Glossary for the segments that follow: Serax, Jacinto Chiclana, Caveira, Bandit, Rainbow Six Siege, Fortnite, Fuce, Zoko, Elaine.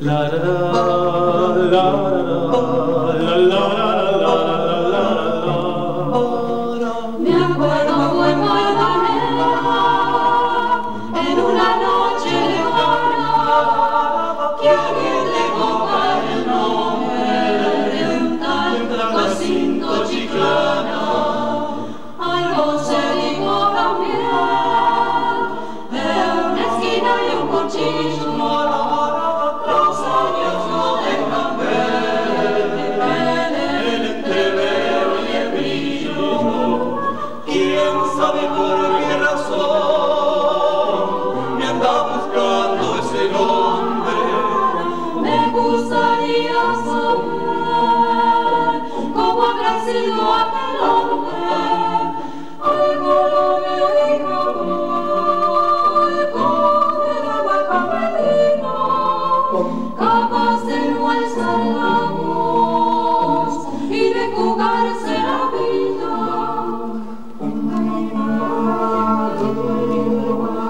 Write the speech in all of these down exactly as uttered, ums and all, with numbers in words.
La la la la la la la. Me acuerdo muy buenamente en una noche lejana que alguien le copa el nombre de un tal Jacinto Chiclana. Algo se dijo también de una esquina y un cuchillo.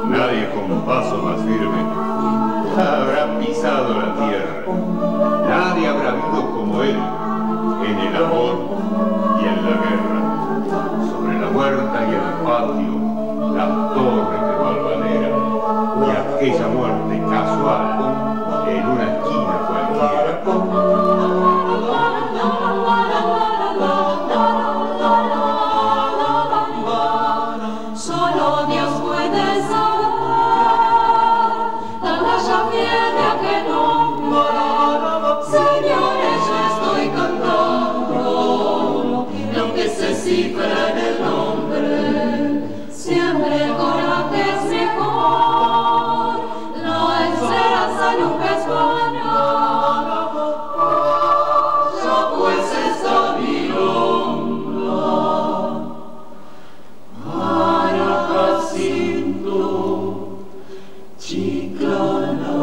Nadie con paso más firme habrá pisado la tierra. Nadie habrá vivido como él en el amor y en la guerra. Sobre la huerta y el patio, la torre que valvanera y aquella muerte casual en una esquina cualquiera. Chiclana.